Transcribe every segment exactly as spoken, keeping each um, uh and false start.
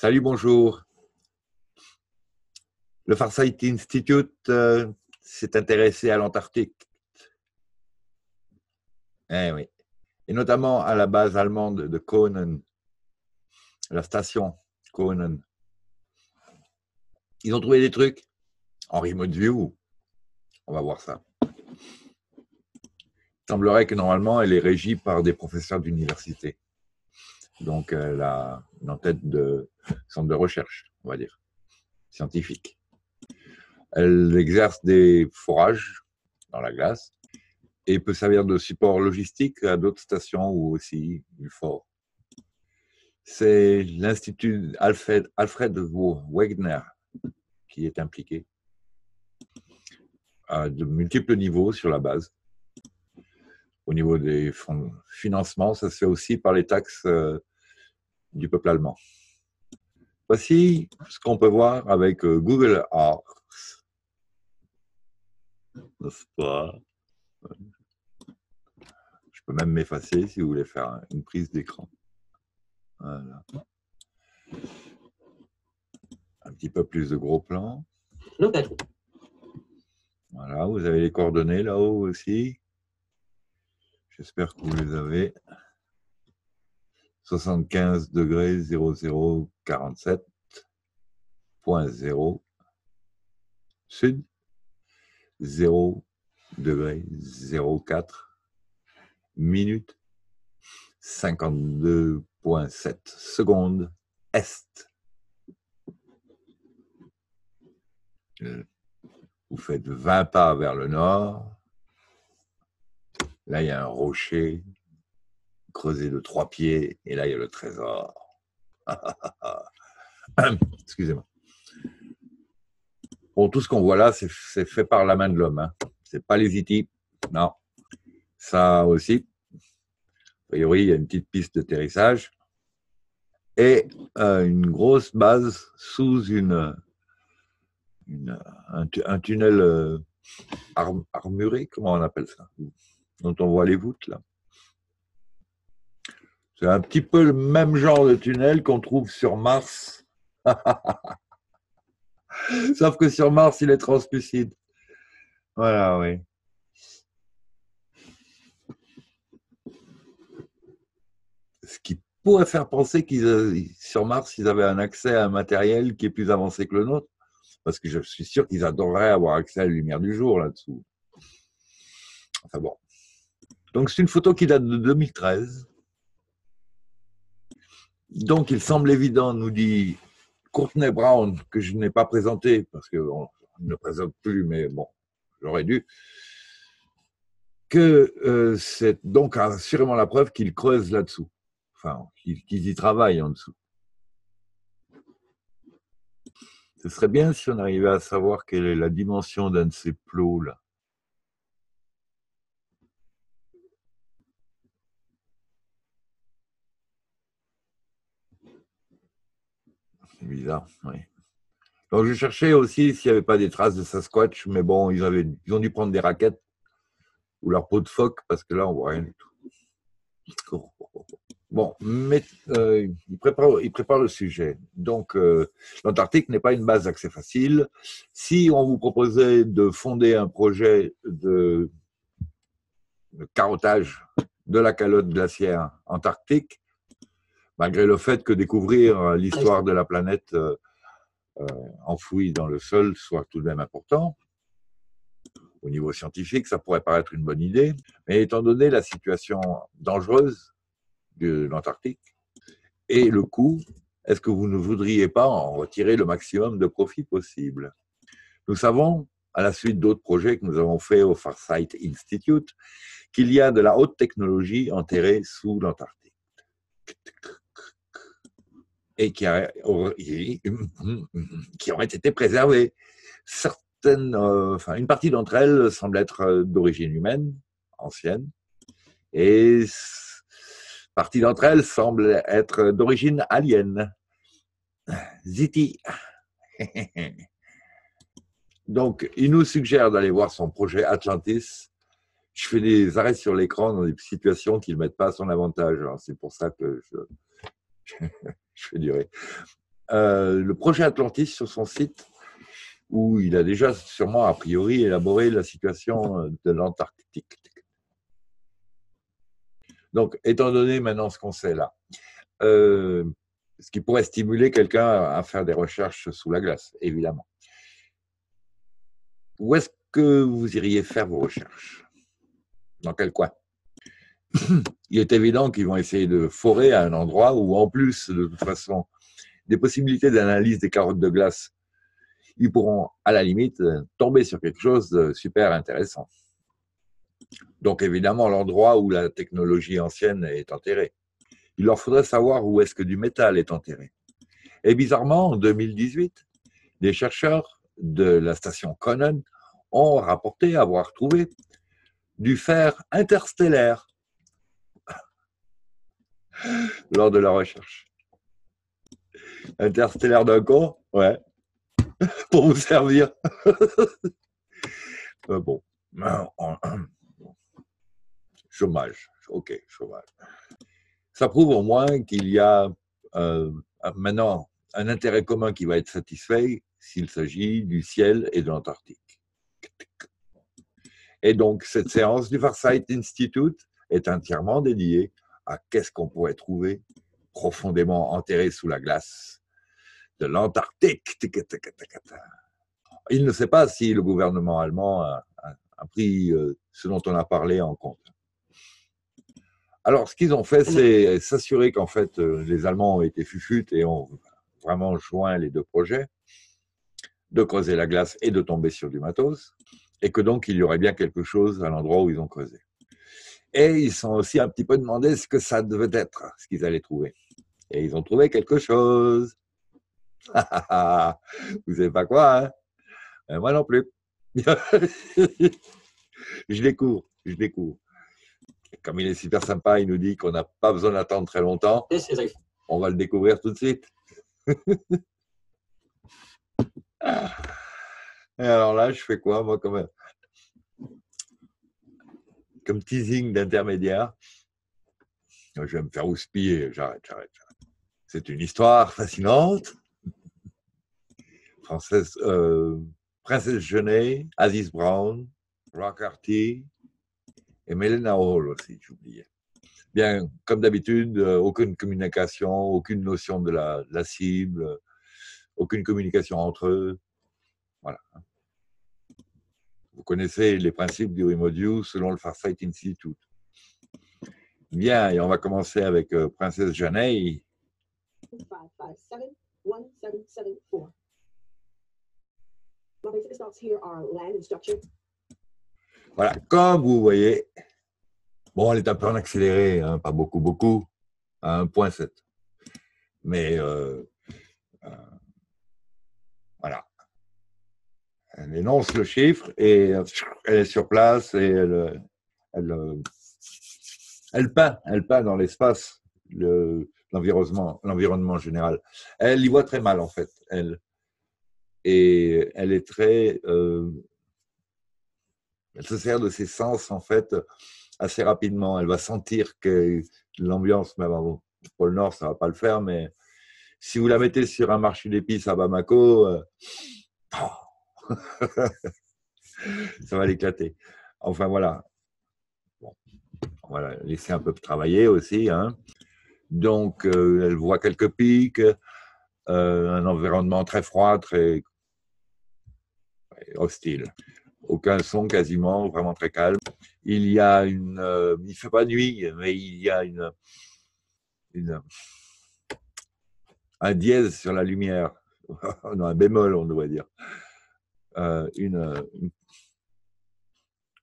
Salut, bonjour. Le Farsight Institute euh, s'est intéressé à l'Antarctique. Eh oui. Et notamment à la base allemande de Kohnen, la station Kohnen. Ils ont trouvé des trucs en remote view. On va voir ça. Il semblerait que normalement, elle est régie par des professeurs d'université. Donc, elle a une entête de centre de recherche, on va dire, scientifique. Elle exerce des forages dans la glace et peut servir de support logistique à d'autres stations ou aussi du fort. C'est l'Institut Alfred, Alfred Wegener qui est impliqué à de multiples niveaux sur la base. Au niveau des fonds de financement, ça se fait aussi par les taxes du peuple allemand. Voici ce qu'on peut voir avec Google Earth. N'est-ce pas? Je peux même m'effacer si vous voulez faire une prise d'écran. Voilà. Un petit peu plus de gros plans. Voilà, vous avez les coordonnées là-haut aussi. J'espère que vous les avez. soixante-quinze degrés zéro zéro quarante-sept point zéro sud, zéro degré zéro quatre minutes, cinquante-deux point sept secondes est. Vous faites vingt pas vers le nord. Là, il y a un rocher creusé de trois pieds, et là, il y a le trésor. Excusez-moi. Bon, tout ce qu'on voit là, c'est fait par la main de l'homme. Hein. Ce n'est pas les E T. Non. Ça aussi. A priori, il y a une petite piste d'atterrissage et euh, une grosse base sous une, une, un, un tunnel euh, arm, armuré. Comment on appelle ça? Dont on voit les voûtes, là. C'est un petit peu le même genre de tunnel qu'on trouve sur Mars. Sauf que sur Mars, il est translucide. Voilà, oui. Ce qui pourrait faire penser qu'ils sur Mars, ils avaient un accès à un matériel qui est plus avancé que le nôtre. Parce que je suis sûr qu'ils adoreraient avoir accès à la lumière du jour, là-dessous. Enfin bon. Donc, c'est une photo qui date de deux mille treize. Donc, il semble évident, nous dit Courtney Brown, que je n'ai pas présenté, parce qu'on ne présente plus, mais bon, j'aurais dû, que euh, c'est donc assurément la preuve qu'ils creusent là-dessous, enfin, qu'ils qu'ils y travaillent en dessous. Ce serait bien si on arrivait à savoir quelle est la dimension d'un de ces plots là. C'est bizarre, oui. Donc, je cherchais aussi s'il n'y avait pas des traces de Sasquatch, mais bon, ils, avaient, ils ont dû prendre des raquettes ou leur peau de phoque, parce que là, on ne voit rien du tout. Bon, mais euh, ils, préparent, ils préparent le sujet. Donc, euh, l'Antarctique n'est pas une base d'accès facile. Si on vous proposait de fonder un projet de, de carottage de la calotte glaciaire antarctique, malgré le fait que découvrir l'histoire de la planète euh, euh, enfouie dans le sol soit tout de même important, au niveau scientifique, ça pourrait paraître une bonne idée, mais étant donné la situation dangereuse de l'Antarctique et le coût, est-ce que vous ne voudriez pas en retirer le maximum de profit possible? Nous savons, à la suite d'autres projets que nous avons faits au Farsight Institute, qu'il y a de la haute technologie enterrée sous l'Antarctique. Et qui, a, qui auraient été préservées. Certaines, euh, enfin, une partie d'entre elles semble être d'origine humaine, ancienne, et partie d'entre elles semble être d'origine alien. Ziti. Donc, il nous suggère d'aller voir son projet Atlantis. Je fais des arrêts sur l'écran dans des situations qui ne mettent pas à son avantage. C'est pour ça que je... je fais durer. euh, le projet Atlantis sur son site, où il a déjà sûrement, a priori, élaboré la situation de l'Antarctique. Donc, étant donné maintenant ce qu'on sait là, euh, ce qui pourrait stimuler quelqu'un à faire des recherches sous la glace, évidemment. Où est-ce que vous iriez faire vos recherches? Dans quel coin? Il est évident qu'ils vont essayer de forer à un endroit où, en plus, de toute façon, des possibilités d'analyse des carottes de glace, ils pourront, à la limite, tomber sur quelque chose de super intéressant. Donc, évidemment, l'endroit où la technologie ancienne est enterrée. Il leur faudrait savoir où est-ce que du métal est enterré. Et bizarrement, en deux mille dix-huit, des chercheurs de la station Kohnen ont rapporté avoir trouvé du fer interstellaire lors de la recherche. Interstellaire d'un con, ouais, pour vous servir. euh, bon, chômage, ok, chômage. Ça prouve au moins qu'il y a euh, maintenant un intérêt commun qui va être satisfait s'il s'agit du ciel et de l'Antarctique. Et donc, cette séance du Farsight Institute est entièrement dédiée à qu'est-ce qu'on pourrait trouver profondément enterré sous la glace de l'Antarctique. Il ne sait pas si le gouvernement allemand a, a, a pris ce dont on a parlé en compte. Alors, ce qu'ils ont fait, c'est s'assurer qu'en fait, les Allemands ont été fufutes et ont vraiment joint les deux projets, de creuser la glace et de tomber sur du matos, et que donc, il y aurait bien quelque chose à l'endroit où ils ont creusé. Et ils se sont aussi un petit peu demandé ce que ça devait être, ce qu'ils allaient trouver. Et ils ont trouvé quelque chose. Vous savez pas quoi, hein? Mais moi non plus. Je découvre, je découvre. Comme il est super sympa, il nous dit qu'on n'a pas besoin d'attendre très longtemps. On va le découvrir tout de suite. Et alors là, je fais quoi, moi, comme, comme teasing d'intermédiaire? Je vais me faire houspiller. J'arrête, j'arrête. C'est une histoire fascinante. Française, euh, Princesse Janeille, Aziz Brown, Rock Harky, et Melena Hall aussi, j'oubliais. Bien, comme d'habitude, aucune communication, aucune notion de la, de la cible, aucune communication entre eux. Voilà. Vous connaissez les principes du Remodio selon le Farsight Institute. Bien, et on va commencer avec euh, Princesse Janeille. five five seven one seven seven four. My basic notes here are land and structure. Voilà, comme vous voyez, bon, elle est un peu en accéléré, hein, pas beaucoup, beaucoup, à un point sept. Mais euh, euh, voilà, elle énonce le chiffre et elle est sur place et elle, elle, elle peint, elle peint dans l'espace, le, l'environnement, l'environnement général. Elle y voit très mal en fait, elle, et elle est très... Euh, Elle se sert de ses sens, en fait, assez rapidement. Elle va sentir que l'ambiance, même au pôle Nord, ça ne va pas le faire, mais si vous la mettez sur un marché d'épices à Bamako, euh, oh, ça va l'éclater. Enfin, voilà. Bon, on va la laisser un peu travailler aussi. Hein. Donc, euh, elle voit quelques pics, euh, un environnement très froid, très hostile. Aucun son quasiment, vraiment très calme. Il y a une... Euh, il ne fait pas nuit, mais il y a une, une... un dièse sur la lumière. Non, un bémol, on devrait dire. Euh, une, une,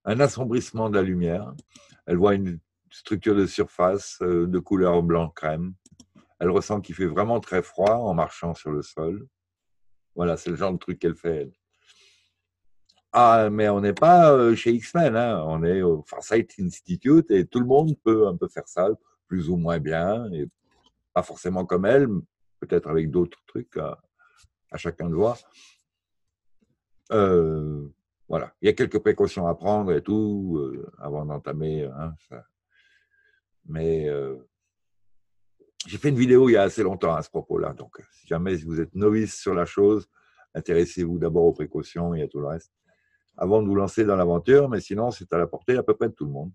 un assombrissement de la lumière. Elle voit une structure de surface euh, de couleur blanc-crème. Elle ressent qu'il fait vraiment très froid en marchant sur le sol. Voilà, c'est le genre de truc qu'elle fait, elle. Ah, mais on n'est pas chez X-Men, hein. On est au Farsight Institute et tout le monde peut un peu faire ça, plus ou moins bien, et pas forcément comme elle, peut-être avec d'autres trucs à, à chacun de voir. Euh, voilà, il y a quelques précautions à prendre et tout, euh, avant d'entamer, hein, ça. Mais euh, J'ai fait une vidéo il y a assez longtemps à ce propos-là, donc si jamais vous êtes novice sur la chose, intéressez-vous d'abord aux précautions et à tout le reste, avant de vous lancer dans l'aventure, mais sinon c'est à la portée à peu près de tout le monde.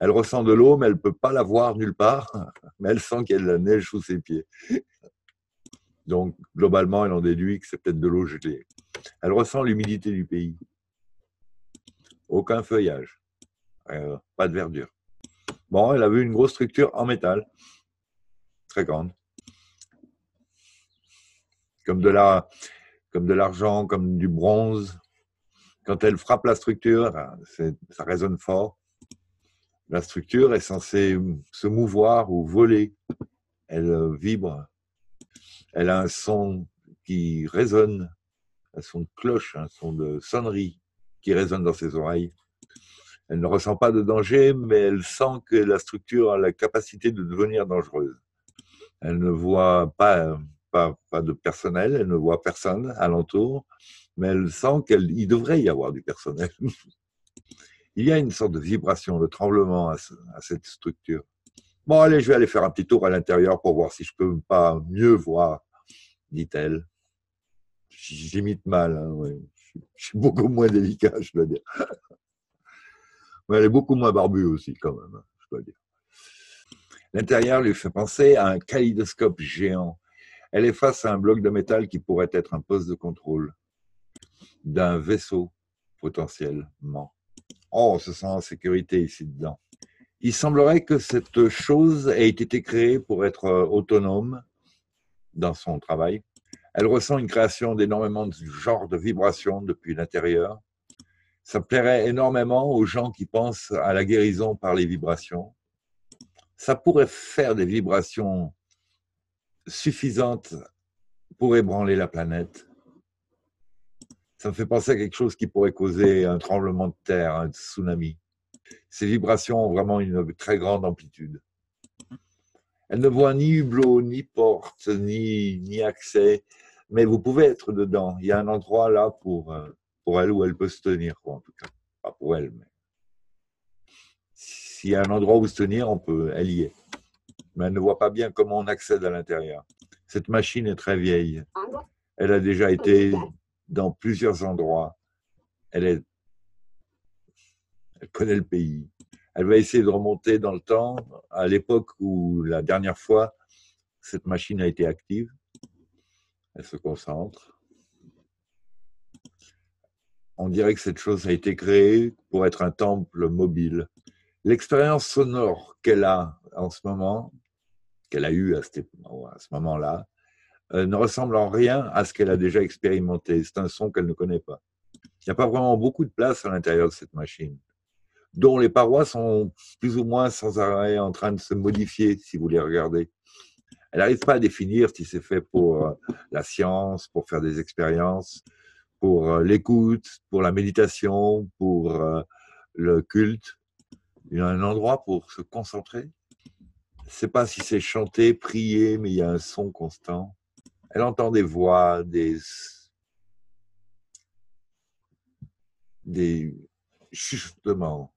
Elle ressent de l'eau, mais elle ne peut pas la voir nulle part, mais elle sent qu'elle a de la neige sous ses pieds. Donc globalement, elle en déduit que c'est peut-être de l'eau gelée. Elle ressent l'humidité du pays. Aucun feuillage, euh, pas de verdure. Bon, elle a vu une grosse structure en métal, très grande, comme de la, comme de l'argent, comme du bronze. Quand elle frappe la structure, ça résonne fort. La structure est censée se mouvoir ou voler. Elle vibre. Elle a un son qui résonne, un son de cloche, un son de sonnerie qui résonne dans ses oreilles. Elle ne ressent pas de danger, mais elle sent que la structure a la capacité de devenir dangereuse. Elle ne voit pas, pas, pas de personnel, elle ne voit personne alentour, mais elle sent qu'il devrait y avoir du personnel. Il y a une sorte de vibration, de tremblement à, ce, à cette structure. Bon, allez, je vais aller faire un petit tour à l'intérieur pour voir si je peux pas mieux voir, dit-elle. J'imite mal, hein, ouais. Je suis beaucoup moins délicat, je dois dire. Mais elle est beaucoup moins barbue aussi, quand même, hein, je dois dire. L'intérieur lui fait penser à un kaléidoscope géant. Elle est face à un bloc de métal qui pourrait être un poste de contrôle d'un vaisseau, potentiellement. Oh, on se sent en sécurité ici dedans. Il semblerait que cette chose ait été créée pour être autonome dans son travail. Elle ressent une création d'énormément de genres de vibrations depuis l'intérieur. Ça plairait énormément aux gens qui pensent à la guérison par les vibrations. Ça pourrait faire des vibrations suffisantes pour ébranler la planète. Ça me fait penser à quelque chose qui pourrait causer un tremblement de terre, un tsunami. Ces vibrations ont vraiment une très grande amplitude. Elle ne voit ni hublot, ni porte, ni, ni accès, mais vous pouvez être dedans. Il y a un endroit là pour, pour elle où elle peut se tenir, quoi, en tout cas. Pas pour elle, mais... S'il y a un endroit où se tenir, on peut, elle y est. Mais elle ne voit pas bien comment on accède à l'intérieur. Cette machine est très vieille. Elle a déjà été... dans plusieurs endroits, elle, est... elle connaît le pays. Elle va essayer de remonter dans le temps, à l'époque où la dernière fois, cette machine a été active. Elle se concentre. On dirait que cette chose a été créée pour être un temple mobile. L'expérience sonore qu'elle a en ce moment, qu'elle a eue à ce moment-là, ne ressemble en rien à ce qu'elle a déjà expérimenté. C'est un son qu'elle ne connaît pas. Il n'y a pas vraiment beaucoup de place à l'intérieur de cette machine, dont les parois sont plus ou moins sans arrêt en train de se modifier, si vous les regardez. Elle n'arrive pas à définir si c'est fait pour la science, pour faire des expériences, pour l'écoute, pour la méditation, pour le culte. Il y a un endroit pour se concentrer. Je ne sais pas si c'est chanter, prier, mais il y a un son constant. Elle entend des voix, des, des chuchotements,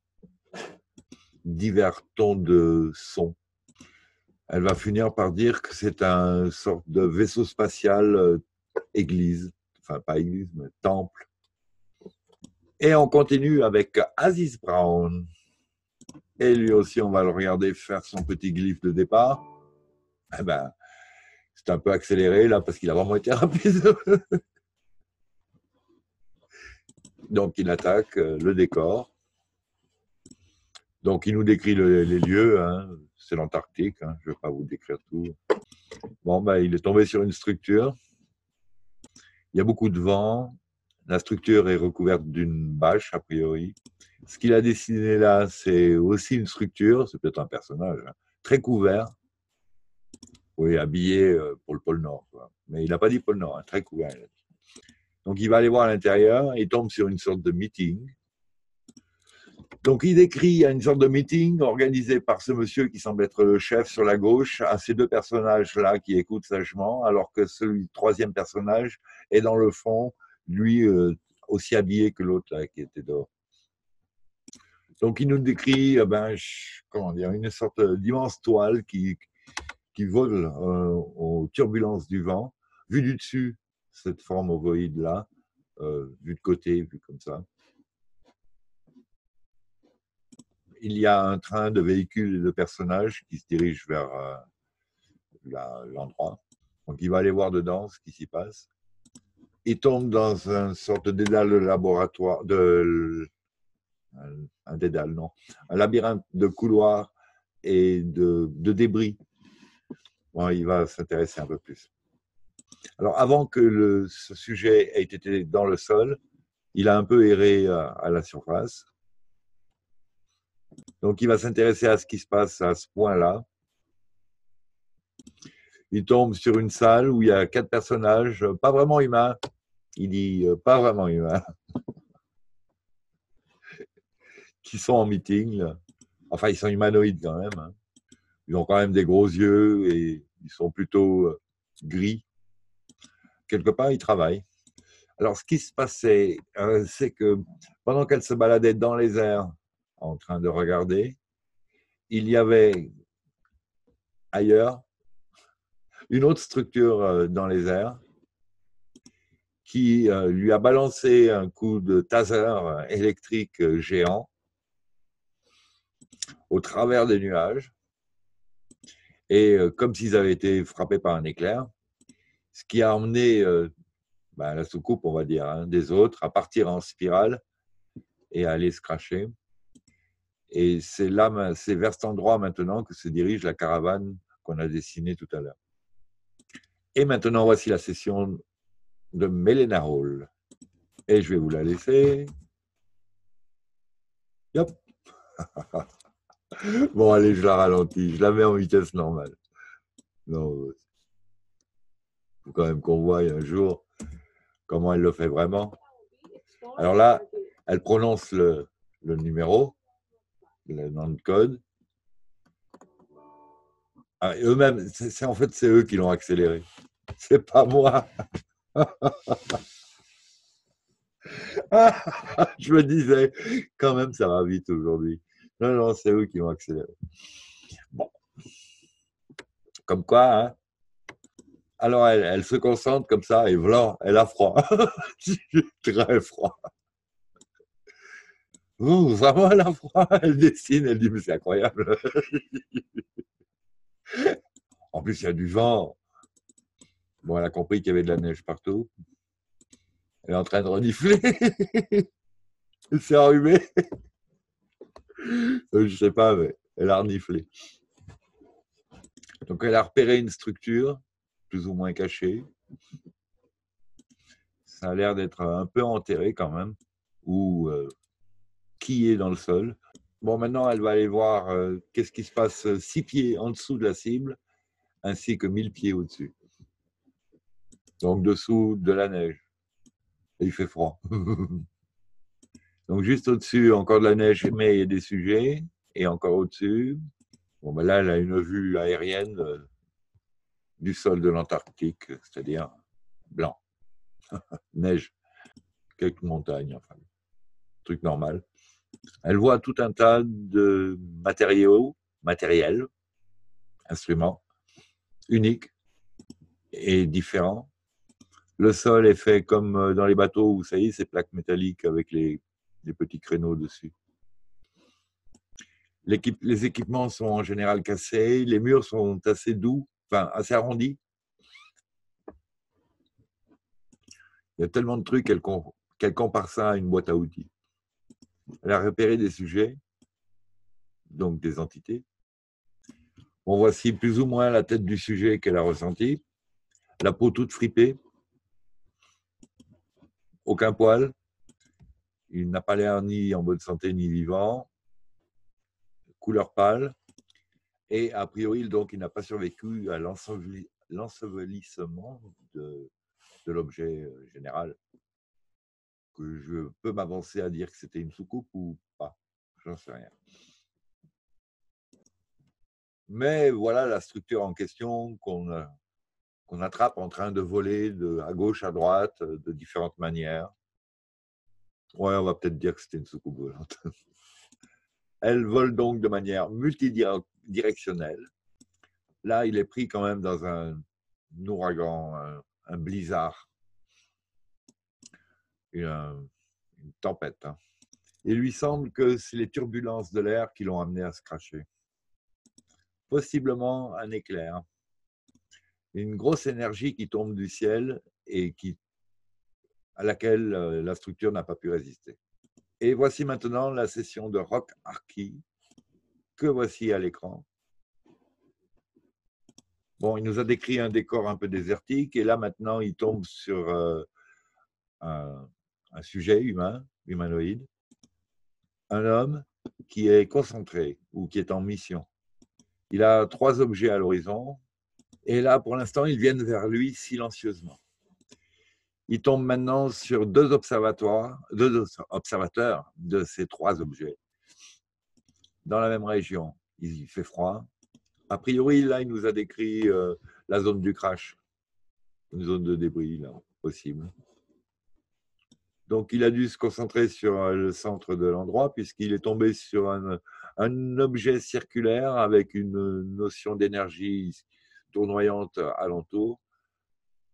divers tons de sons. Elle va finir par dire que c'est une sorte de vaisseau spatial, euh, église, enfin pas église, mais temple. Et on continue avec Aziz Brown. Et lui aussi, on va le regarder faire son petit glyphe de départ. Eh ben, c'est un peu accéléré, là, parce qu'il a vraiment été rapide. Donc, il attaque le décor. Donc, il nous décrit le, les lieux. Hein. C'est l'Antarctique. Hein. Je ne vais pas vous décrire tout. Bon, ben, il est tombé sur une structure. Il y a beaucoup de vent. La structure est recouverte d'une bâche, a priori. Ce qu'il a dessiné là, c'est aussi une structure. C'est peut-être un personnage, hein, très couvert. Oui, habillé pour le pôle Nord, quoi. Mais il n'a pas dit pôle Nord, hein, très couvert. Donc il va aller voir à l'intérieur, il tombe sur une sorte de meeting. Donc il décrit une sorte de meeting organisé par ce monsieur qui semble être le chef sur la gauche, à ces deux personnages-là qui écoutent sagement, alors que celui troisième personnage est dans le fond, lui euh, aussi habillé que l'autre là qui était dehors. Donc il nous décrit, eh ben, comment dire, une sorte d'immense toile qui... qui vole euh, aux turbulences du vent, vue du dessus, cette forme ovoïde-là, euh, vue de côté, vue comme ça. Il y a un train de véhicules et de personnages qui se dirigent vers euh, l'endroit. Donc, il va aller voir dedans ce qui s'y passe. Il tombe dans une sorte de dédale de laboratoire, de, un, un dédale, non, un labyrinthe de couloirs et de, de débris. Bon, il va s'intéresser un peu plus. Alors, avant que le, ce sujet ait été dans le sol, il a un peu erré à, à la surface. Donc, il va s'intéresser à ce qui se passe à ce point-là. Il tombe sur une salle où il y a quatre personnages, pas vraiment humains. Il dit « pas vraiment humains », qui sont en meeting. Enfin, ils sont humanoïdes quand même. Ils ont quand même des gros yeux et ils sont plutôt gris. Quelque part, ils travaillent. Alors, ce qui se passait, c'est que pendant qu'elle se baladait dans les airs, en train de regarder, il y avait ailleurs une autre structure dans les airs qui lui a balancé un coup de taser électrique géant au travers des nuages. Et comme s'ils avaient été frappés par un éclair, ce qui a emmené ben, la soucoupe, on va dire, hein, des autres à partir en spirale et à aller se cracher. Et c'est là, c'est vers cet endroit maintenant que se dirige la caravane qu'on a dessinée tout à l'heure. Et maintenant, voici la session de Melena Hall. Et je vais vous la laisser. Yep. Bon, allez, je la ralentis. Je la mets en vitesse normale. Non, il faut quand même qu'on voie un jour comment elle le fait vraiment. Alors là, elle prononce le, le numéro, le nom de code. Ah, eux-mêmes, c'est en fait c'est eux qui l'ont accéléré. C'est pas moi. Ah, je me disais, quand même, ça va vite aujourd'hui. Non, non, c'est eux qui l'ont accéléré. Bon, comme quoi. Hein? Alors, elle, elle se concentre comme ça et voilà, elle a froid, très froid. Ouh, vraiment, elle a froid. Elle dessine, elle dit mais c'est incroyable. En plus, il y a du vent. Bon, elle a compris qu'il y avait de la neige partout. Elle est en train de renifler. Elle s'est enrhumée. Je ne sais pas, mais elle a reniflé. Donc, elle a repéré une structure, plus ou moins cachée. Ça a l'air d'être un peu enterré quand même, ou euh, qui est dans le sol. Bon, maintenant, elle va aller voir euh, qu'est-ce qui se passe six pieds en dessous de la cible, ainsi que mille pieds au-dessus. Donc, dessous de la neige. Et il fait froid. Donc, juste au-dessus, encore de la neige, mais il y a des sujets. Et encore au-dessus. Bon, ben là, elle a une vue aérienne euh, du sol de l'Antarctique, c'est-à-dire blanc. Neige. Quelques montagnes, enfin. Truc normal. Elle voit tout un tas de matériaux, matériels, instruments, uniques et différents. Le sol est fait comme dans les bateaux, vous savez, ces plaques métalliques avec les, les petits créneaux dessus. L'équipe, les équipements sont en général cassés, les murs sont assez doux, enfin assez arrondis. Il y a tellement de trucs qu'elle qu'elle compare ça à une boîte à outils. Elle a repéré des sujets, donc des entités. Bon, voici plus ou moins la tête du sujet qu'elle a ressenti. La peau toute fripée. Aucun poil. Il n'a pas l'air ni en bonne santé ni vivant. Couleur pâle. Et a priori, donc, il n'a pas survécu à l'ensevelissement de, de l'objet général. Que je peux m'avancer à dire que c'était une soucoupe ou pas, j'en sais rien. Mais voilà la structure en question qu'on qu'on attrape en train de voler de, à gauche, à droite, de différentes manières. Ouais, on va peut-être dire que c'était une soucoupe volante. Elle vole donc de manière multidirectionnelle. Là, il est pris quand même dans un ouragan, un, un blizzard, une, une tempête. Hein. Il lui semble que c'est les turbulences de l'air qui l'ont amené à se cracher. Possiblement un éclair. Une grosse énergie qui tombe du ciel et qui, à laquelle la structure n'a pas pu résister. Et voici maintenant la session de Rock Harky, que voici à l'écran. Bon, il nous a décrit un décor un peu désertique, et là maintenant il tombe sur euh, un, un sujet humain, humanoïde, un homme qui est concentré ou qui est en mission. Il a trois objets à l'horizon, et là pour l'instant ils viennent vers lui silencieusement. Il tombe maintenant sur deux observatoires, deux observateurs de ces trois objets dans la même région. Il fait froid. A priori, là, il nous a décrit euh, la zone du crash, une zone de débris, là, possible. Donc, il a dû se concentrer sur le centre de l'endroit puisqu'il est tombé sur un, un objet circulaire avec une notion d'énergie tournoyante alentour.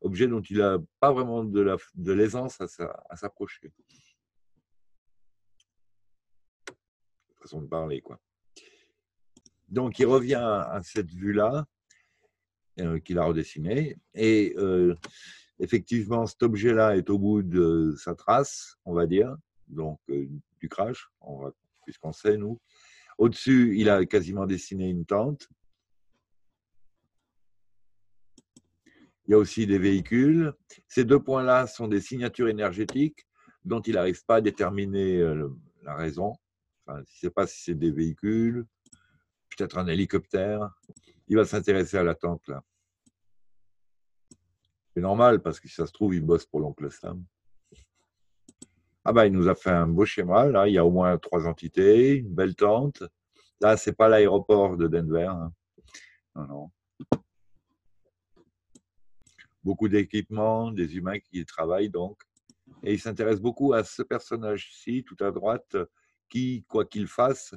Objet dont il n'a pas vraiment de l'aisance à s'approcher. Façon de parler, quoi. Donc, il revient à cette vue-là, euh, qu'il a redessinée, et euh, effectivement, cet objet-là est au bout de sa trace, on va dire, donc euh, du crash, puisqu'on sait, nous. Au-dessus, il a quasiment dessiné une tente. Il y a aussi des véhicules. Ces deux points-là sont des signatures énergétiques dont il n'arrive pas à déterminer la raison. Enfin, il ne sait pas si c'est des véhicules, peut-être un hélicoptère. Il va s'intéresser à la tente, là. C'est normal, parce que si ça se trouve, il bosse pour l'oncle Sam. Ah ben, il nous a fait un beau schéma, là. Il y a au moins trois entités, une belle tente. Là, ce n'est pas l'aéroport de Denver. Hein. Non, non. Beaucoup d'équipements, des humains qui y travaillent donc. Et il s'intéresse beaucoup à ce personnage-ci, tout à droite, qui, quoi qu'il fasse,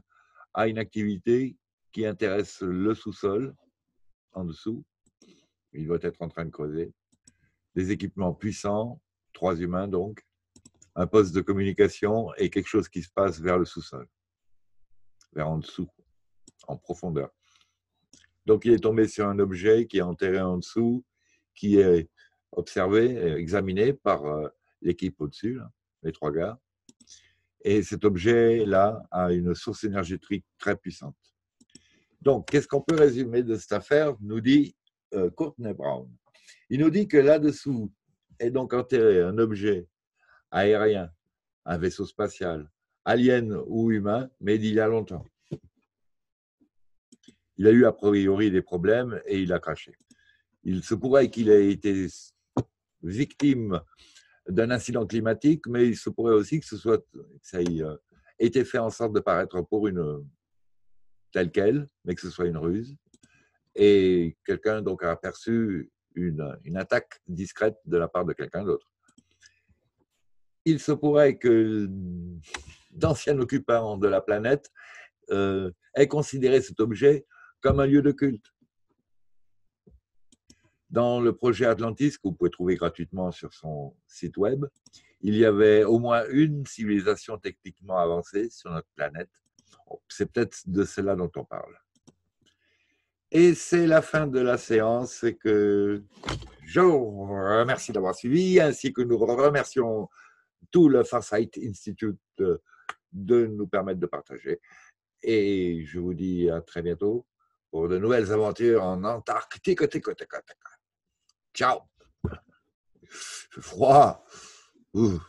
a une activité qui intéresse le sous-sol, en dessous. Il doit être en train de creuser. Des équipements puissants, trois humains donc, un poste de communication et quelque chose qui se passe vers le sous-sol, vers en dessous, en profondeur. Donc il est tombé sur un objet qui est enterré en dessous, qui est observé et examiné par l'équipe au-dessus, les trois gars. Et cet objet-là a une source énergétique très puissante. Donc, qu'est-ce qu'on peut résumer de cette affaire, nous dit euh, Courtney Brown. Il nous dit que là-dessous est donc enterré un objet aérien, un vaisseau spatial, alien ou humain, mais d'il y a longtemps. Il a eu a priori des problèmes et il a craché. Il se pourrait qu'il ait été victime d'un incident climatique, mais il se pourrait aussi que, ce soit, que ça ait été fait en sorte de paraître pour une telle quelle, mais que ce soit une ruse. Et quelqu'un donc a aperçu une, une attaque discrète de la part de quelqu'un d'autre. Il se pourrait que d'anciens occupants de la planète euh, aient considéré cet objet comme un lieu de culte. Dans le projet Atlantis, que vous pouvez trouver gratuitement sur son site web, il y avait au moins une civilisation techniquement avancée sur notre planète. C'est peut-être de cela dont on parle. Et c'est la fin de la séance que je vous remercie d'avoir suivi, ainsi que nous remercions tout le Farsight Institute de nous permettre de partager. Et je vous dis à très bientôt pour de nouvelles aventures en Antarctique. Ciao. Il fait froid. Ouh.